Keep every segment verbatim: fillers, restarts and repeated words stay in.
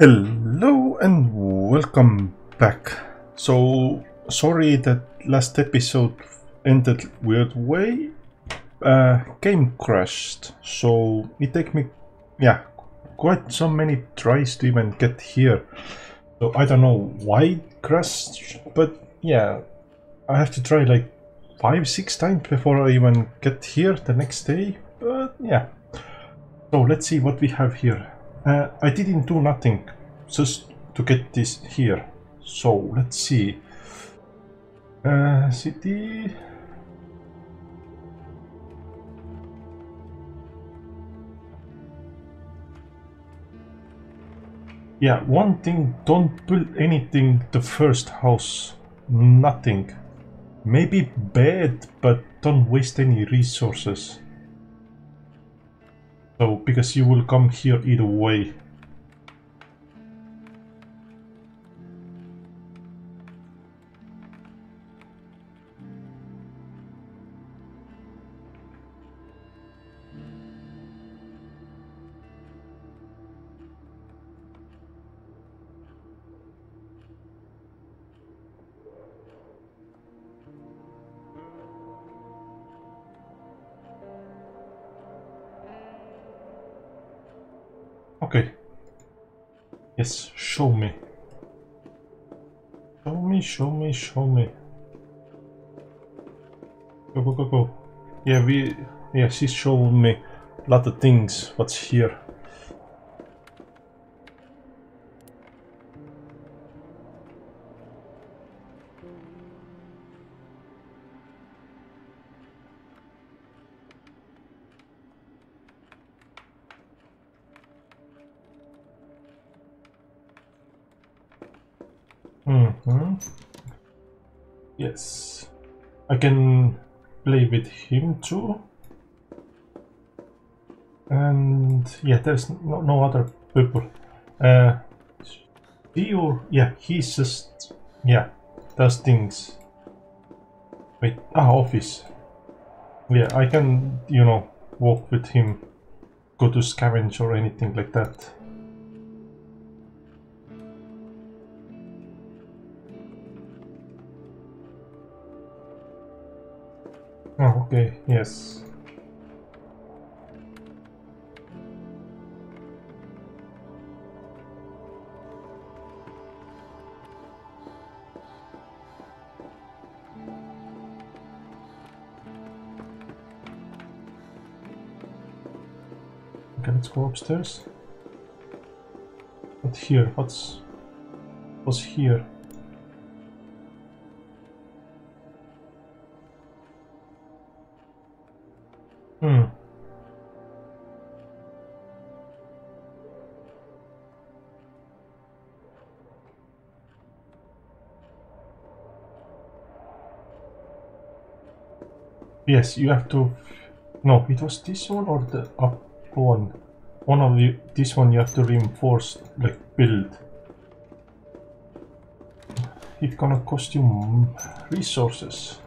Hello and welcome back. So sorry that last episode ended weird way. Uh, game crashed, so it took me, yeah, quite so many tries to even get here. So I don't know why it crashed, but yeah, I have to try like five, six times before I even get here the next day. But yeah, so let's see what we have here. Uh, I didn't do nothing just to get this here, so let's see. Uh, city. Yeah, one thing, don't build anything the first house, nothing. Maybe bad, but don't waste any resources. So, because you will come here either way. Okay. Yes, show me. Show me, show me, show me. Go, go, go, go. Yeah, we... Yeah, she's showing me a lot of things, what's here. Yes, I can play with him too, and yeah, there's no, no other people. Uh, he or yeah, he's just yeah, does things. Wait, ah, office. Yeah, I can you know walk with him, go to scavenge or anything like that. Oh, okay, yes. Okay, let's go upstairs. What's here? What's... What's here? Hmm. Yes, you have to... No, it was this one or the up one? One of the... This one you have to reinforce, like, build. It's gonna cost you resources.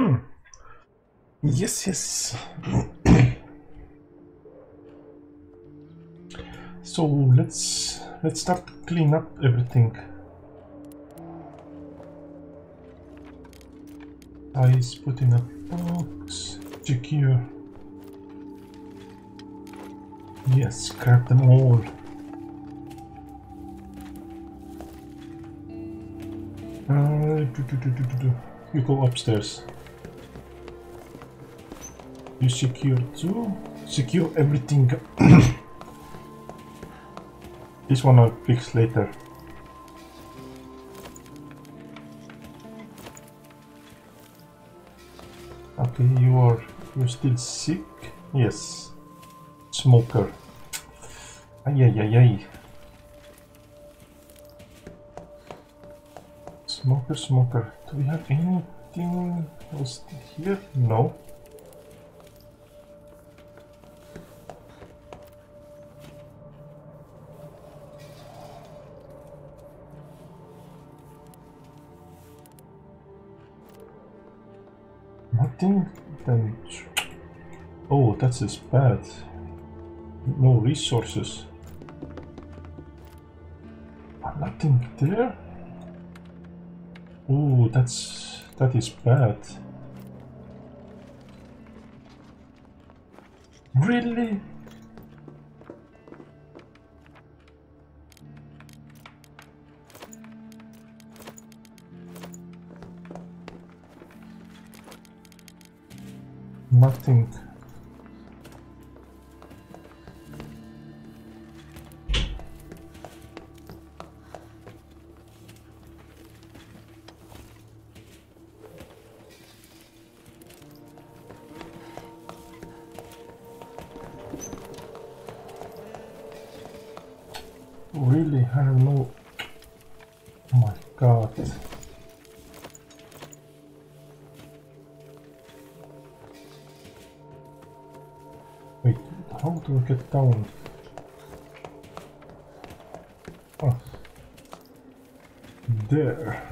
Hmm. Yes, yes. So let's let's start to clean up everything. Ties put in a box. Check here. Yes, grab them all. Uh, do, do, do, do, do. You go upstairs. You secure too. Secure everything. This one I'll fix later. Okay, you are you're still sick? Yes. Smoker. Ay ay ay ay. Smoker, smoker. Do we have anything else here? No. Damage. Oh, that is bad. No resources. Nothing there. Oh, that's that is bad. Really? Nothing. Really, I don't know. Oh my God. How do we get down? Oh. There.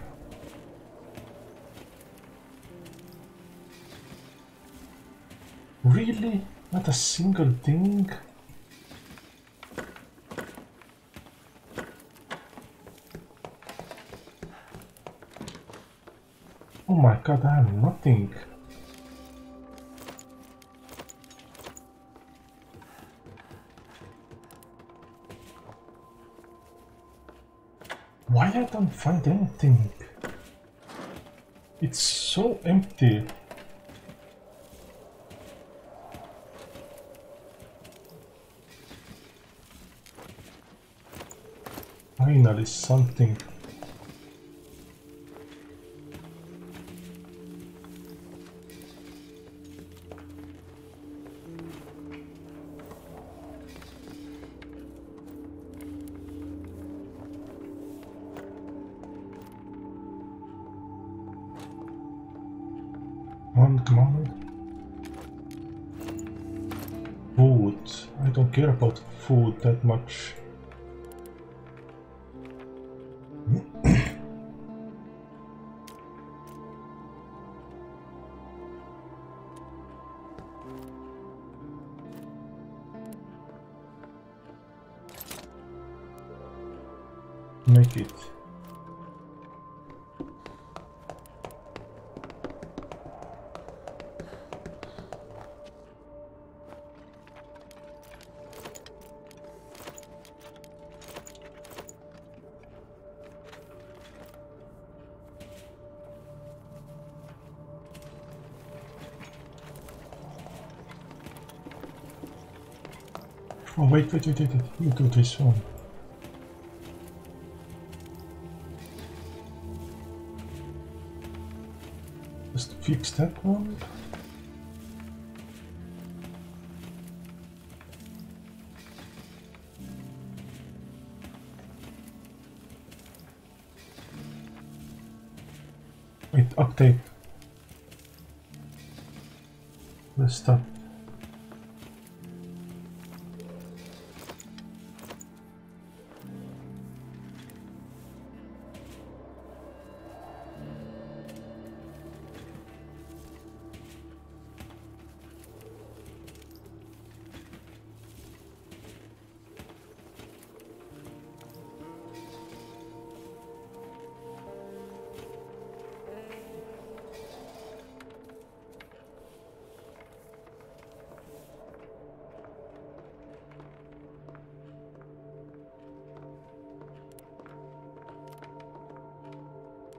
Really? Not a single thing? Oh my God, I have nothing. Why I don't find anything? It's so empty. Finally something. Come on. Food. I don't care about food that much. Make it. Oh, wait, wait, wait, wait, wait, you do this one. Just fix that one. Wait, update. Let's stop.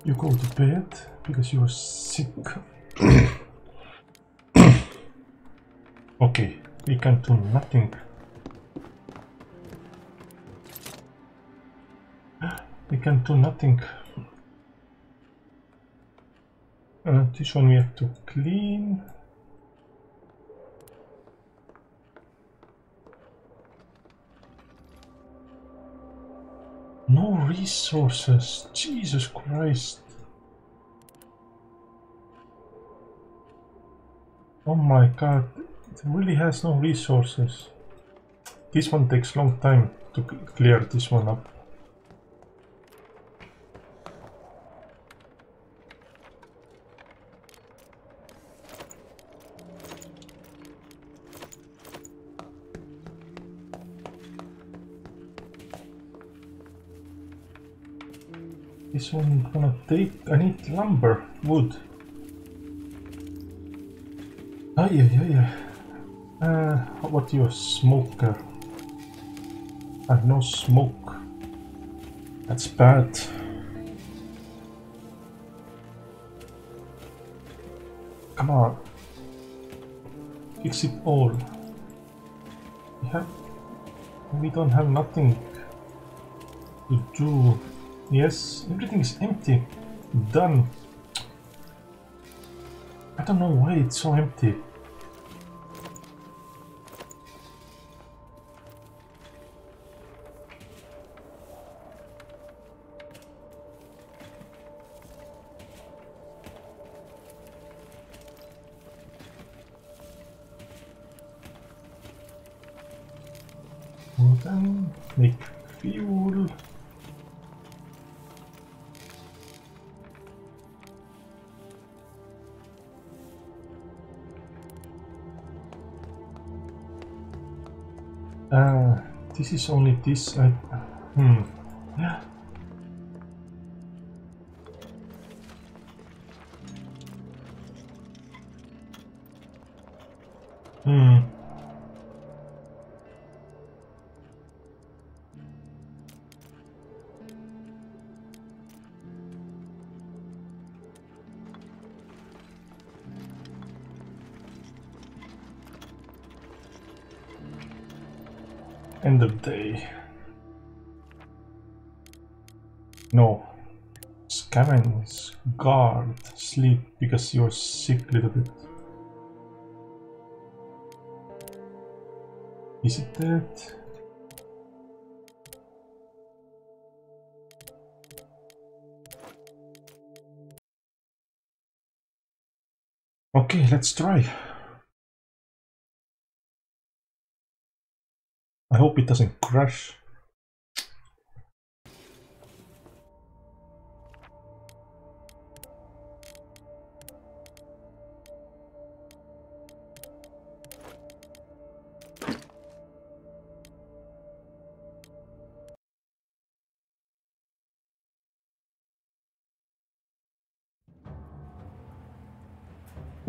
You go to bed because you are sick. Okay, we can do nothing. We can do nothing. Uh, this one we have to clean. No resources, Jesus Christ. Oh my god, it really has no resources. This one takes long time to clear this one up. This one gonna take. I need lumber, wood. Ah, yeah, yeah, yeah. Uh, how about your smoker? I have no smoke. That's bad. Come on. Fix it all. We have. We don't have nothing to do. Yes, everything is empty. Done. I don't know why it's so empty. Well then, make fuel. Uh, this is only this. Uh, hmm. Yeah. Hmm. End of day. No. Scavenge, guard, sleep because you're sick a little bit. Is it that? Okay, let's try. I hope it doesn't crash.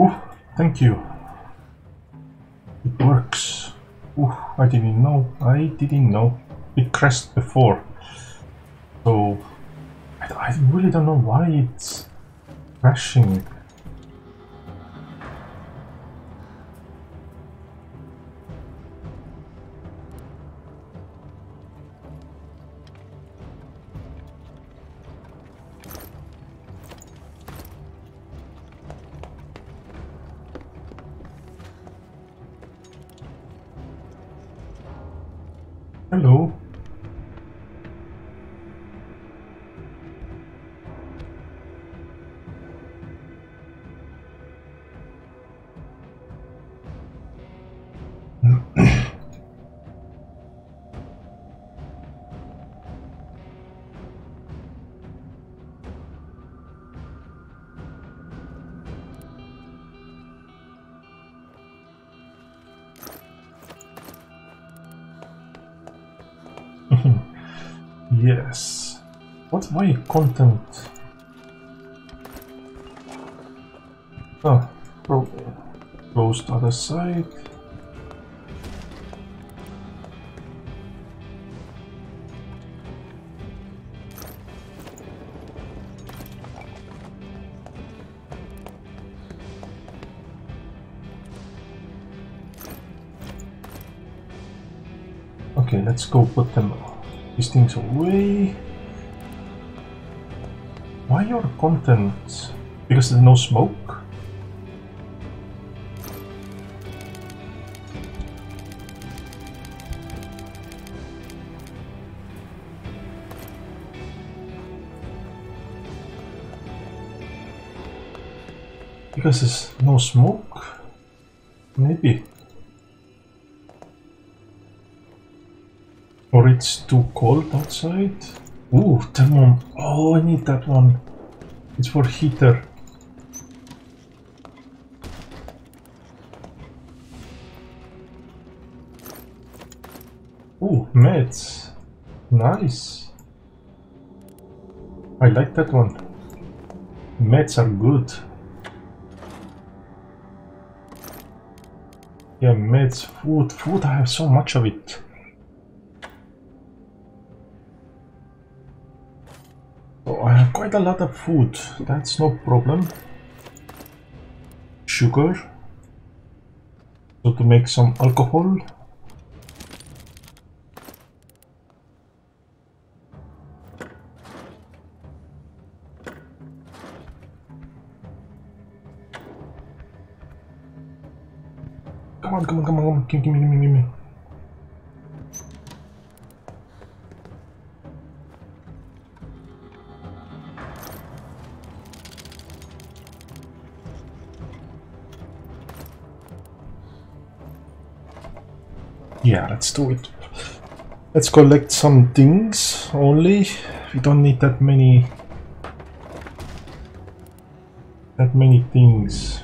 Ooh, thank you. It works. Ooh, I didn't know, I didn't know. It crashed before. So, I, I really don't know why it's crashing. Hello. Yes. What my content? Oh, close the other side. Okay, let's go put them these things away. Why your content? Because there's no smoke? Because there's no smoke? Maybe. Or it's too cold outside? Ooh, thermom. Oh, I need that one. It's for heater. Ooh, meds. Nice. I like that one. Meds are good. Yeah, meds, food, food, I have so much of it. Oh, I have quite a lot of food, that's no problem. Sugar. So to make some alcohol. Come on, come on, come on, come on, give me, give me, give me. Yeah, let's do it. Let's collect some things only. We don't need that many, that many things.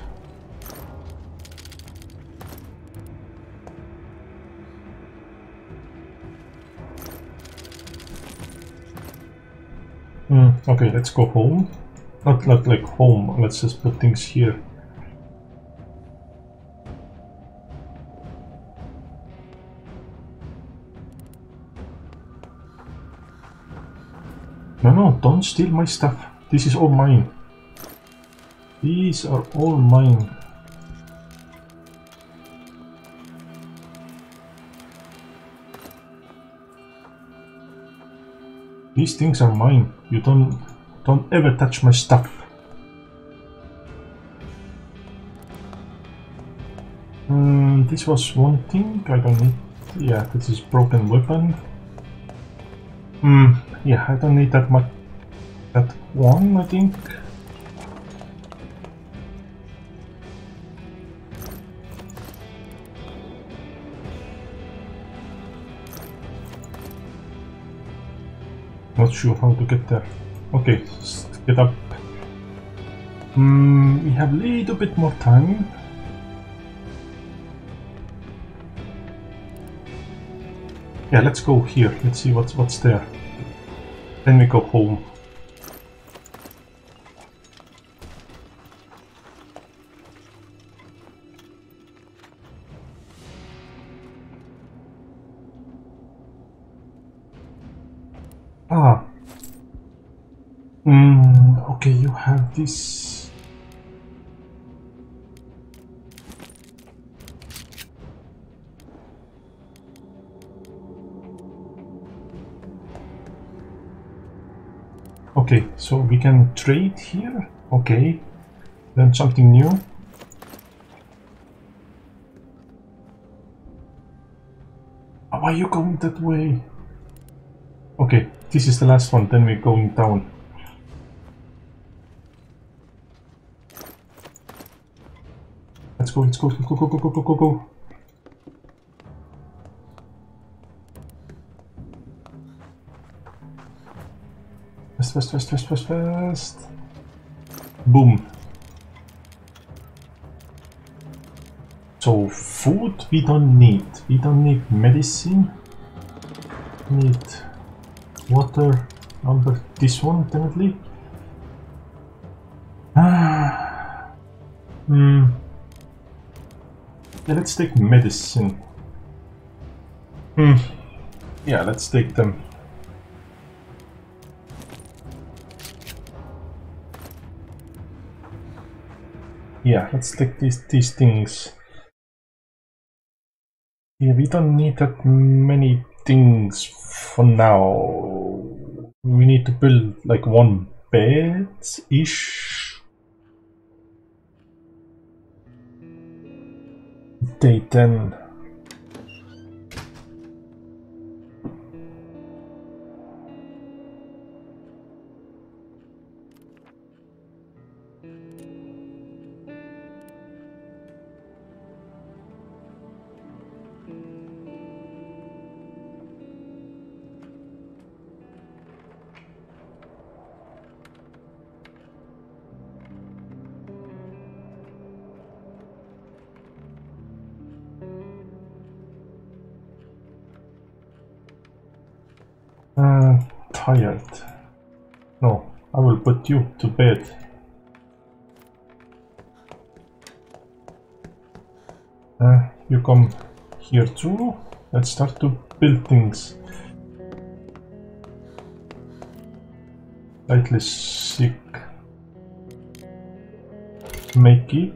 Okay, let's go home. Not, not like home, let's just put things here. No, no, don't steal my stuff. This is all mine. These are all mine. These things are mine. You don't don't ever touch my stuff. Mm, this was one thing I don't need. Yeah, this is broken weapon. Mm, yeah, I don't need that much. That one, I think. Not sure how to get there. Okay, just get up. Mm, we have a little bit more time. Yeah, let's go here. Let's see what's what's there. Then we go home. Have this. Okay, so we can trade here. Okay, learn something new. How are you going that way? Okay, this is the last one, then we're going down. Go, let's go, go, go, go, go, go, go, go. Fast, fast, fast, fast, fast, fast. Boom. So food we don't need. We don't need medicine. Need water. Number this one, definitely. Ah. Hmm. Yeah, let's take medicine. Hmm. Yeah, let's take them. Yeah, let's take these these things. Yeah, we don't need that many things for now. We need to build like one bed-ish. Day ten. Tired. No, I will put you to bed. Uh, you come here too. Let's start to build things. Slightly sick. Make it.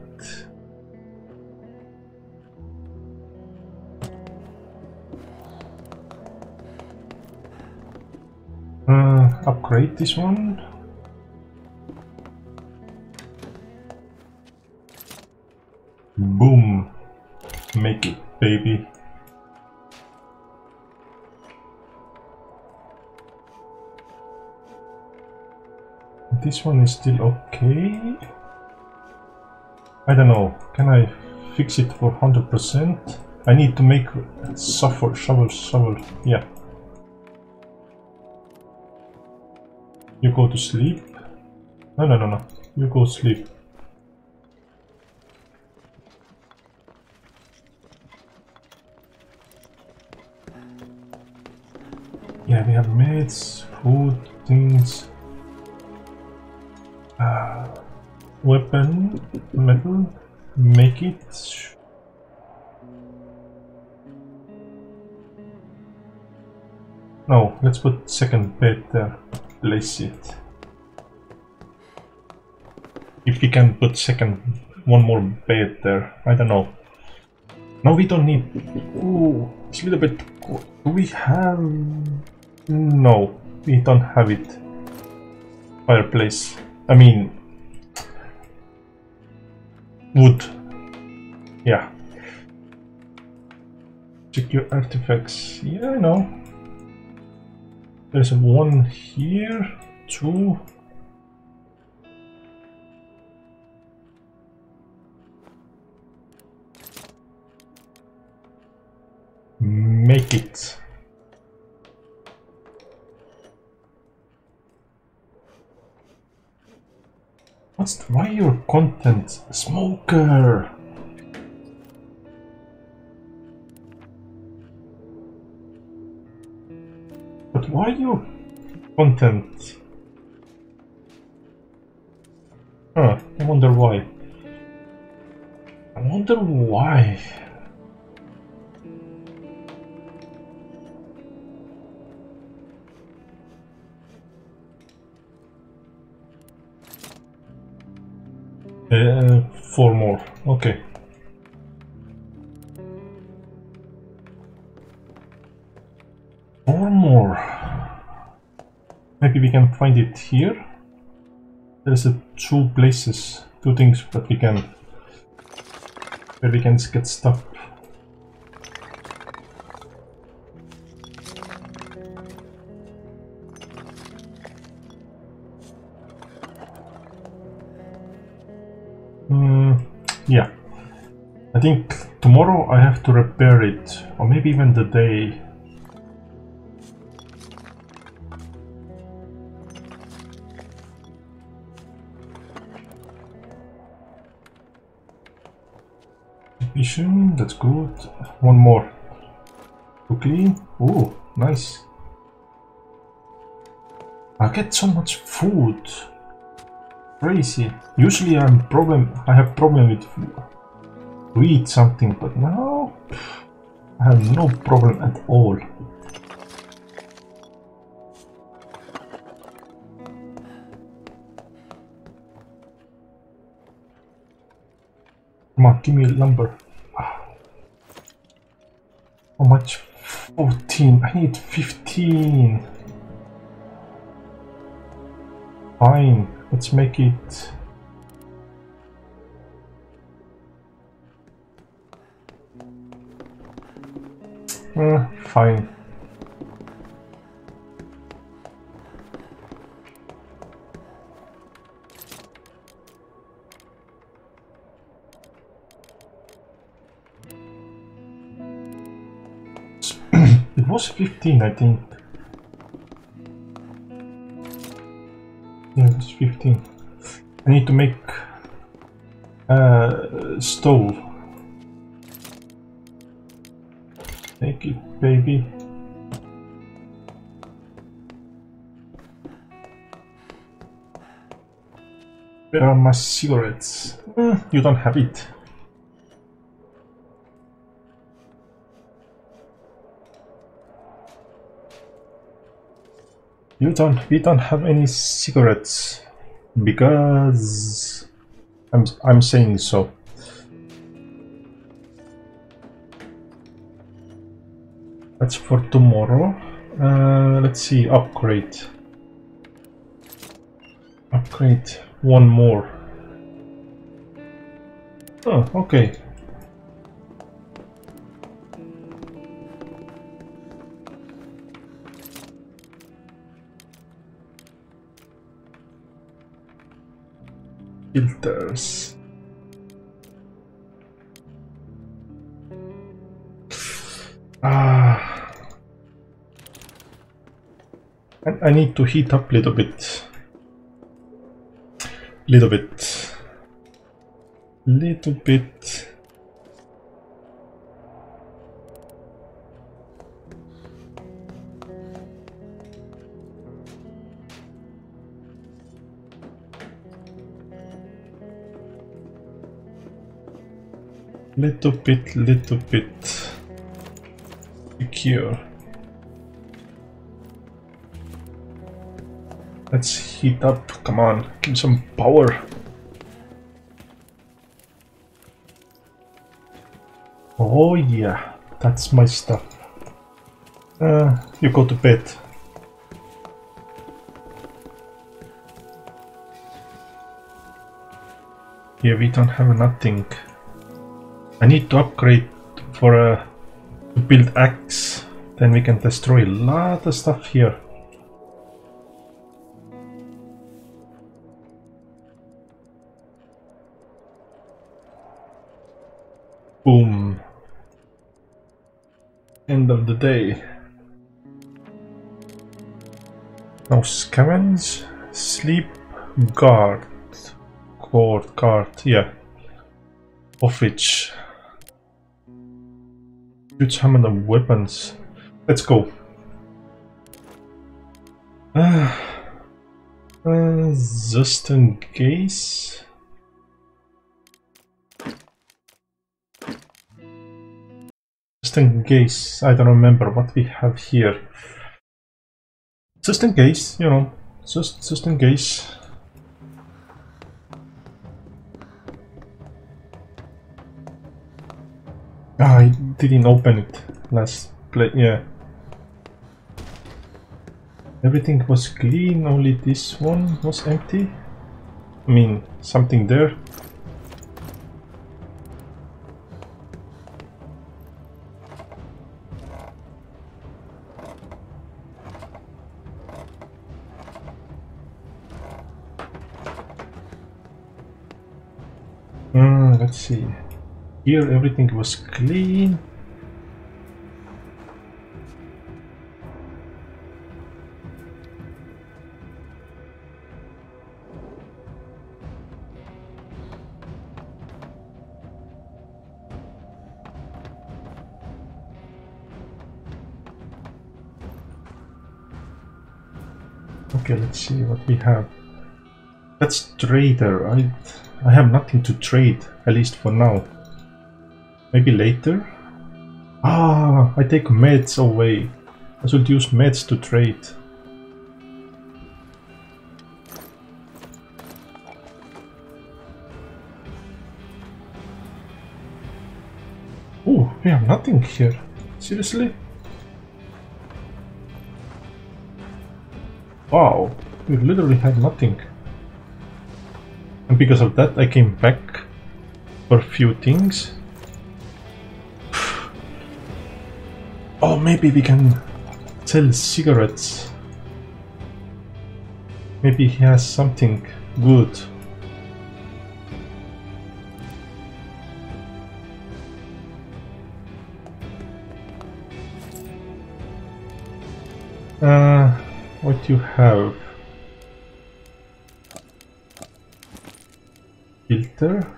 Upgrade this one. Boom. Make it, baby. This one is still okay. I don't know. Can I fix it for one hundred percent? I need to make shovel, shovel, shovel. Yeah. You go to sleep. No, no, no, no. You go sleep. Yeah, we have meds, food, things. Uh, weapon, metal, make it. No, let's put second bed there. Place it. If we can put second one more bed there, I don't know. No, we don't need. Ooh, it's a little bit. Do we have? No, we don't have it. Fireplace. I mean, wood. Yeah. Secure artifacts. Yeah, I know. There's one here, two. Make it. What's the, why your content? Smoker. Why you content? Huh, I wonder why. I wonder why. Uh, four more, okay. Four more. Maybe we can find it here. There's a two places, two things that we can, where we can get stuff. Mm, yeah, I think tomorrow I have to repair it, or maybe even the day. That's good. One more to clean. Oh, nice. I get so much food. Crazy. Usually I'm problem. I have problem with to eat something, but now I have no problem at all. Come on, give me a number. How much fourteen. I need fifteen. Fine. Let's make it. Mm, fine. It was fifteen, I think. Yeah, it was fifteen. I need to make a uh, stove. Make it, baby. Where are my cigarettes? Mm, you don't have it. You don't, we don't have any cigarettes because I'm, I'm saying so. That's for tomorrow. Uh, let's see, upgrade. Upgrade one more. Oh, okay. Filters. Ah, and I need to heat up a little bit, little bit, little bit. Little bit, little bit. Secure. Let's heat up. Come on, give me some power. Oh yeah, that's my stuff. Uh, you go to bed. Yeah, we don't have nothing. I need to upgrade for a to build axe, then we can destroy a lot of stuff here. Boom. End of the day. Now scavenge, sleep, guard, guard, guard, yeah. Of which. Huge hammer and weapons. Let's go. Uh, uh, just in case. Just in case. I don't remember what we have here. Just in case, you know. Just, just in case. Ah, I didn't open it last play, yeah. Everything was clean, only this one was empty. I mean, something there. Hmm, let's see. Here everything was clean. Okay, let's see what we have. That's trader. I I have nothing to trade, at least for now. Maybe later? Ah, I take meds away. I should use meds to trade. Oh, we have nothing here. Seriously? Wow, we literally had nothing. And because of that I came back for a few things. Oh, maybe we can sell cigarettes. Maybe he has something good. Uh, what do you have? Filter.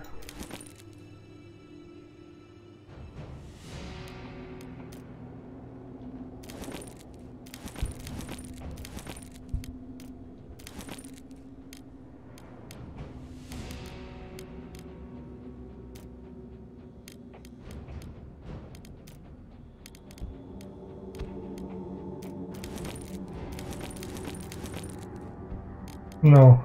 No.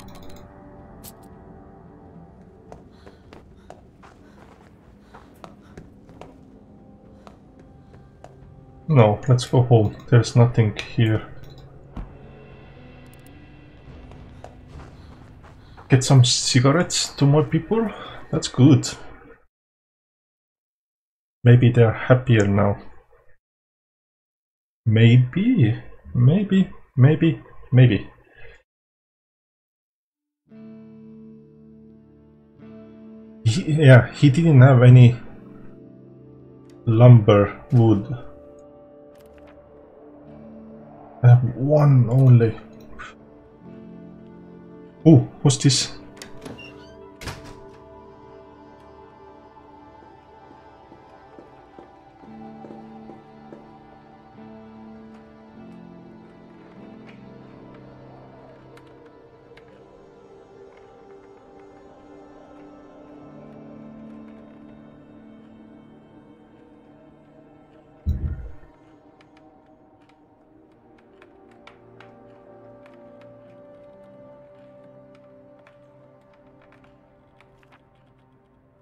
No, let's go home. There's nothing here. Get some cigarettes to more people. That's good. Maybe they're happier now. Maybe, maybe, maybe, maybe. Yeah, he didn't have any lumber wood. I have one only. Oh, what's this?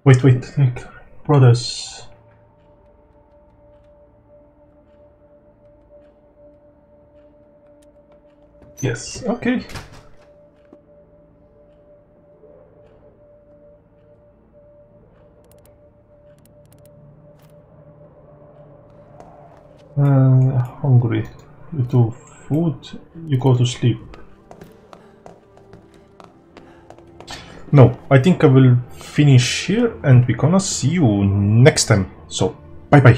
Wait, wait, like, brothers. Yes, okay. Uh, hungry. You do food, you go to sleep. No, I think I will finish here and we're gonna see you next time. So, bye bye.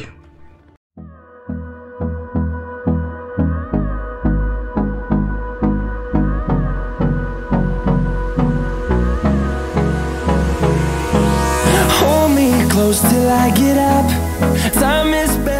Hold me close till I get up. Time is